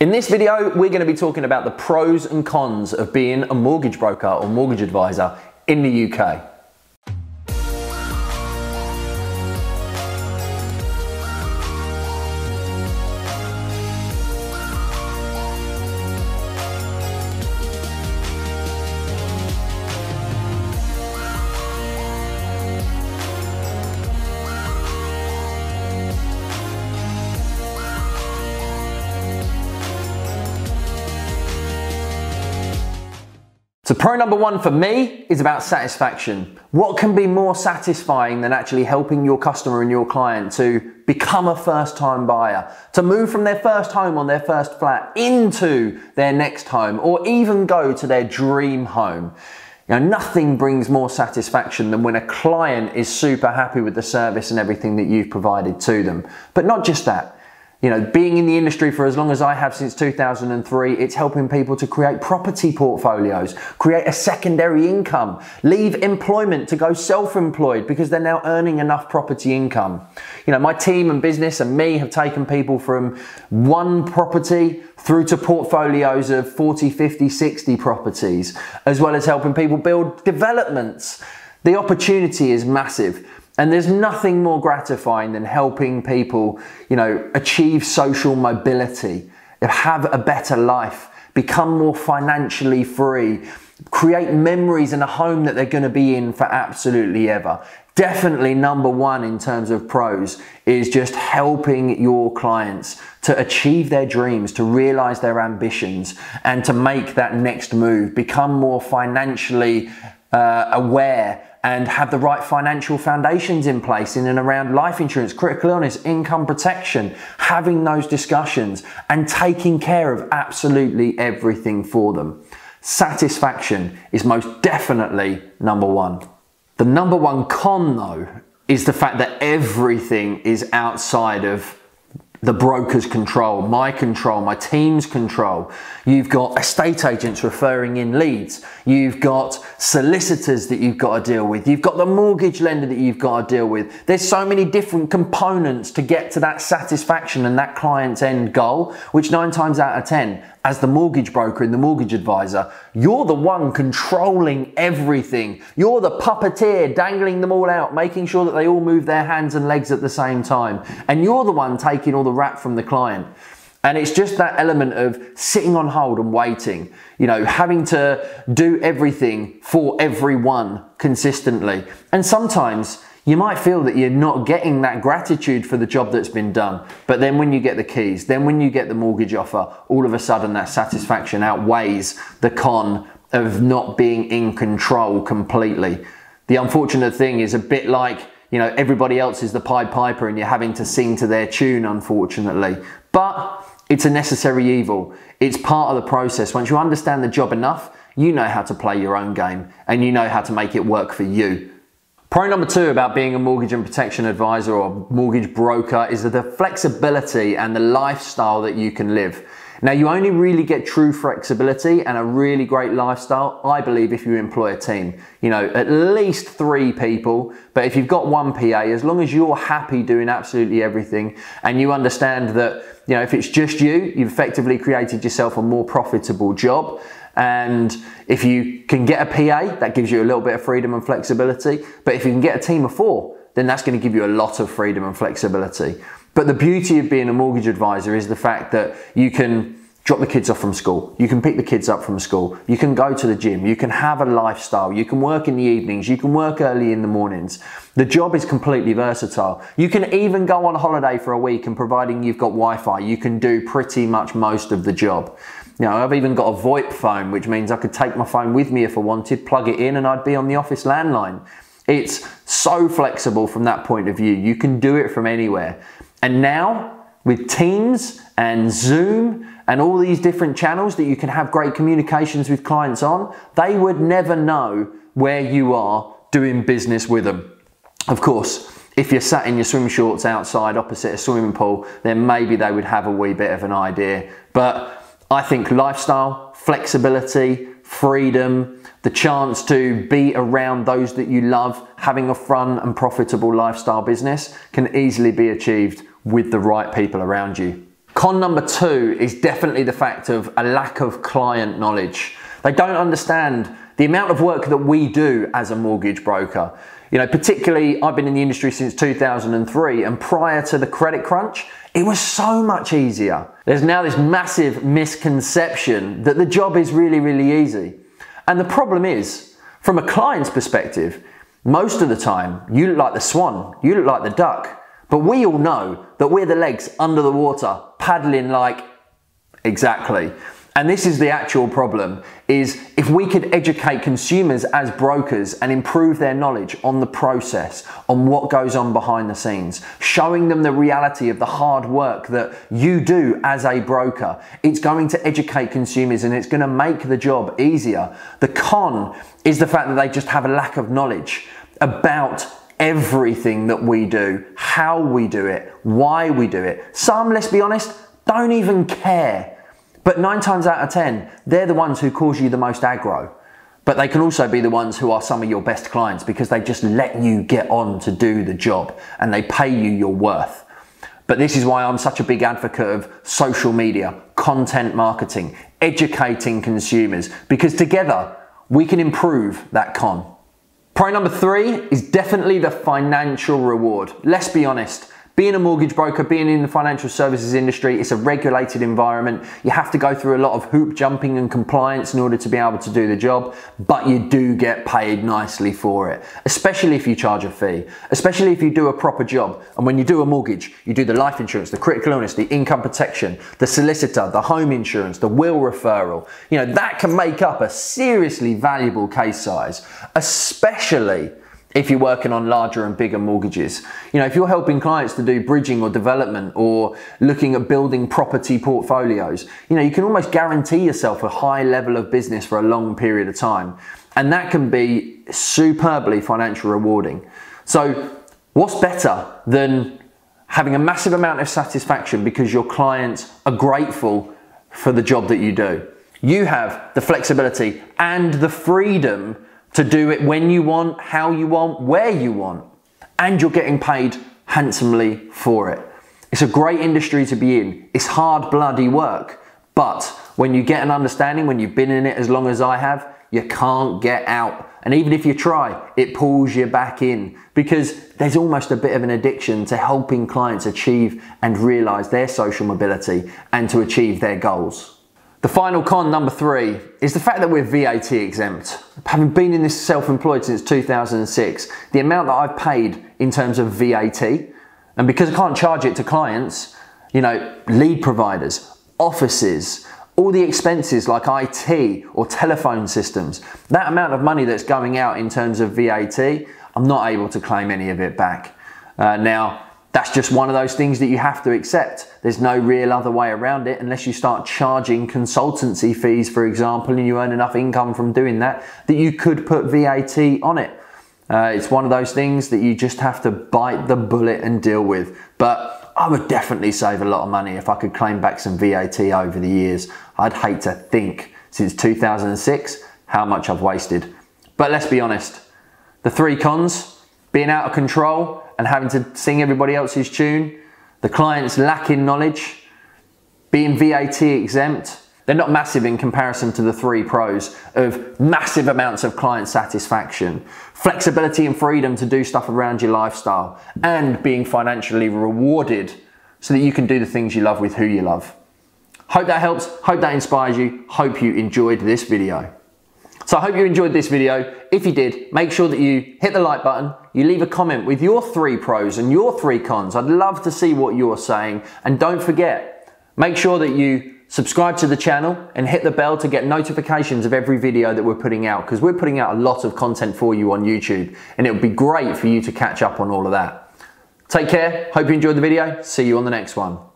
In this video, we're going to be talking about the pros and cons of being a mortgage broker or mortgage advisor in the UK. So pro number one for me is about satisfaction. What can be more satisfying than actually helping your customer and your client to become a first-time buyer, to move from their first home on their first flat into their next home, or even go to their dream home? You know, nothing brings more satisfaction than when a client is super happy with the service and everything that you've provided to them. But not just that. You know, being in the industry for as long as I have since 2003, it's helping people to create property portfolios, create a secondary income, leave employment to go self-employed because they're now earning enough property income. You know, my team and business and me have taken people from one property through to portfolios of 40, 50, 60 properties, as well as helping people build developments. The opportunity is massive. And there's nothing more gratifying than helping people, you know, achieve social mobility, have a better life, become more financially free, create memories in a home that they're going to be in for absolutely ever. Definitely number one in terms of pros is just helping your clients to achieve their dreams, to realize their ambitions, and to make that next move, become more financially aware, and have the right financial foundations in place in and around life insurance, critical illness, income protection, having those discussions and taking care of absolutely everything for them. Satisfaction is most definitely number one. The number one con, though, is the fact that everything is outside of the broker's control, my team's control. You've got estate agents referring in leads. You've got solicitors that you've got to deal with. You've got the mortgage lender that you've got to deal with. There's so many different components to get to that satisfaction and that client's end goal, which 9 times out of 10, as the mortgage broker and the mortgage advisor, you're the one controlling everything. You're the puppeteer dangling them all out, making sure that they all move their hands and legs at the same time. And you're the one taking all the rap from the client. And it's just that element of sitting on hold and waiting, you know, having to do everything for everyone consistently. And sometimes you might feel that you're not getting that gratitude for the job that's been done. But then when you get the keys, then when you get the mortgage offer, all of a sudden that satisfaction outweighs the con of not being in control completely. The unfortunate thing is a bit like, you know, everybody else is the Pied Piper and you're having to sing to their tune, unfortunately. But it's a necessary evil. It's part of the process. Once you understand the job enough, you know how to play your own game and you know how to make it work for you. Pro number two about being a mortgage and protection advisor or mortgage broker is the flexibility and the lifestyle that you can live. Now, you only really get true flexibility and a really great lifestyle, I believe, if you employ a team. You know, at least 3 people, but if you've got 1 PA, as long as you're happy doing absolutely everything and you understand that, you know, if it's just you, you've effectively created yourself a more profitable job. And if you can get a PA, that gives you a little bit of freedom and flexibility. But if you can get a team of 4, then that's going to give you a lot of freedom and flexibility. But the beauty of being a mortgage advisor is the fact that you can drop the kids off from school. You can pick the kids up from school. You can go to the gym. You can have a lifestyle. You can work in the evenings. You can work early in the mornings. The job is completely versatile. You can even go on holiday for a week, and providing you've got Wi-Fi, you can do pretty much most of the job. You know, I've even got a VoIP phone, which means I could take my phone with me if I wanted, plug it in, and I'd be on the office landline. It's so flexible from that point of view. You can do it from anywhere. And now, with Teams and Zoom and all these different channels that you can have great communications with clients on, they would never know where you are doing business with them. Of course, if you're sat in your swim shorts outside opposite a swimming pool, then maybe they would have a wee bit of an idea. But I think lifestyle, flexibility, freedom, the chance to be around those that you love, having a fun and profitable lifestyle business can easily be achieved with the right people around you. Con number two is definitely the fact of a lack of client knowledge. They don't understand the amount of work that we do as a mortgage broker. You know, particularly I've been in the industry since 2003, and prior to the credit crunch, it was so much easier. There's now this massive misconception that the job is really, really easy. And the problem is, from a client's perspective, most of the time, you look like the swan, you look like the duck. But we all know that we're the legs under the water, paddling like, exactly. And this is the actual problem, is if we could educate consumers as brokers and improve their knowledge on the process, on what goes on behind the scenes, showing them the reality of the hard work that you do as a broker, it's going to educate consumers and it's going to make the job easier. The con is the fact that they just have a lack of knowledge about everything that we do, how we do it, why we do it. Some, let's be honest, don't even care. But 9 times out of 10, they're the ones who cause you the most aggro. But they can also be the ones who are some of your best clients because they just let you get on to do the job and they pay you your worth. But this is why I'm such a big advocate of social media, content marketing, educating consumers, because together we can improve that con. Pro number three is definitely the financial reward. Let's be honest, being a mortgage broker, being in the financial services industry, it's a regulated environment. You have to go through a lot of hoop jumping and compliance in order to be able to do the job, but you do get paid nicely for it, especially if you charge a fee, especially if you do a proper job. And when you do a mortgage, you do the life insurance, the critical illness, the income protection, the solicitor, the home insurance, the will referral. You know, that can make up a seriously valuable case size, especially if you're working on larger and bigger mortgages. You know, if you're helping clients to do bridging or development or looking at building property portfolios, you know, you can almost guarantee yourself a high level of business for a long period of time. And that can be superbly financial rewarding. So what's better than having a massive amount of satisfaction because your clients are grateful for the job that you do? You have the flexibility and the freedom to do it when you want, how you want, where you want, and you're getting paid handsomely for it. It's a great industry to be in. It's hard bloody work, but when you get an understanding, when you've been in it as long as I have, you can't get out. And even if you try, it pulls you back in because there's almost a bit of an addiction to helping clients achieve and realize their social mobility and to achieve their goals. The final con, number three, is the fact that we're VAT exempt. Having been in this self-employed since 2006, the amount that I've paid in terms of VAT, and because I can't charge it to clients, you know, lead providers, offices, all the expenses like IT or telephone systems, that amount of money that's going out in terms of VAT, I'm not able to claim any of it back. Now, that's just one of those things that you have to accept. There's no real other way around it unless you start charging consultancy fees, for example, and you earn enough income from doing that, that you could put VAT on it. It's one of those things that you just have to bite the bullet and deal with. But I would definitely save a lot of money if I could claim back some VAT over the years. I'd hate to think since 2006 how much I've wasted. But let's be honest, the three cons, being out of control, and having to sing everybody else's tune, the clients lacking knowledge, being VAT exempt, they're not massive in comparison to the three pros of massive amounts of client satisfaction, flexibility and freedom to do stuff around your lifestyle, and being financially rewarded so that you can do the things you love with who you love. Hope that helps, hope that inspires you, hope you enjoyed this video. So I hope you enjoyed this video. If you did, make sure that you hit the like button, you leave a comment with your three pros and your three cons. I'd love to see what you're saying. And don't forget, make sure that you subscribe to the channel and hit the bell to get notifications of every video that we're putting out, because we're putting out a lot of content for you on YouTube, and it would be great for you to catch up on all of that. Take care. Hope you enjoyed the video. See you on the next one.